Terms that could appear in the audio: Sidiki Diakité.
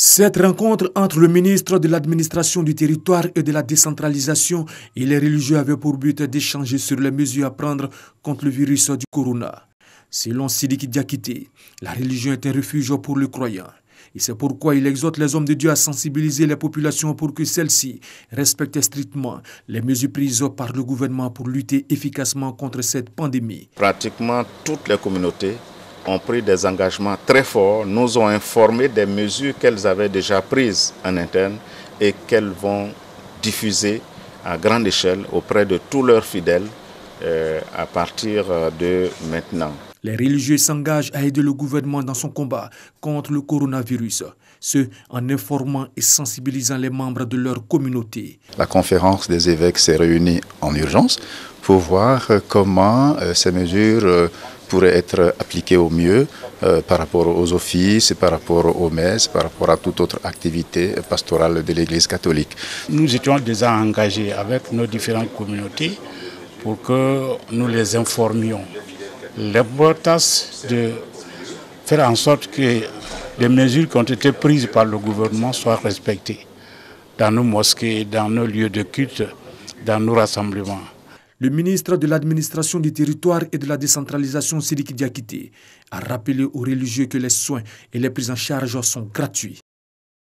Cette rencontre entre le ministre de l'administration du territoire et de la décentralisation et les religieux avait pour but d'échanger sur les mesures à prendre contre le virus du corona. Selon Sidiki Diakité, la religion est un refuge pour le croyant. Et c'est pourquoi il exhorte les hommes de Dieu à sensibiliser les populations pour que celles-ci respectent strictement les mesures prises par le gouvernement pour lutter efficacement contre cette pandémie. Pratiquement toutes les communautés ont pris des engagements très forts, nous ont informé des mesures qu'elles avaient déjà prises en interne et qu'elles vont diffuser à grande échelle auprès de tous leurs fidèles à partir de maintenant. Les religieux s'engagent à aider le gouvernement dans son combat contre le coronavirus, ce en informant et sensibilisant les membres de leur communauté. La conférence des évêques s'est réunie en urgence pour voir comment ces mesures pourrait être appliqué au mieux par rapport aux offices, par rapport aux messes, par rapport à toute autre activité pastorale de l'Église catholique. Nous étions déjà engagés avec nos différentes communautés pour que nous les informions. L'importance de faire en sorte que les mesures qui ont été prises par le gouvernement soient respectées dans nos mosquées, dans nos lieux de culte, dans nos rassemblements. Le ministre de l'administration du territoire et de la décentralisation, Sidiki Diakité, a rappelé aux religieux que les soins et les prises en charge sont gratuits.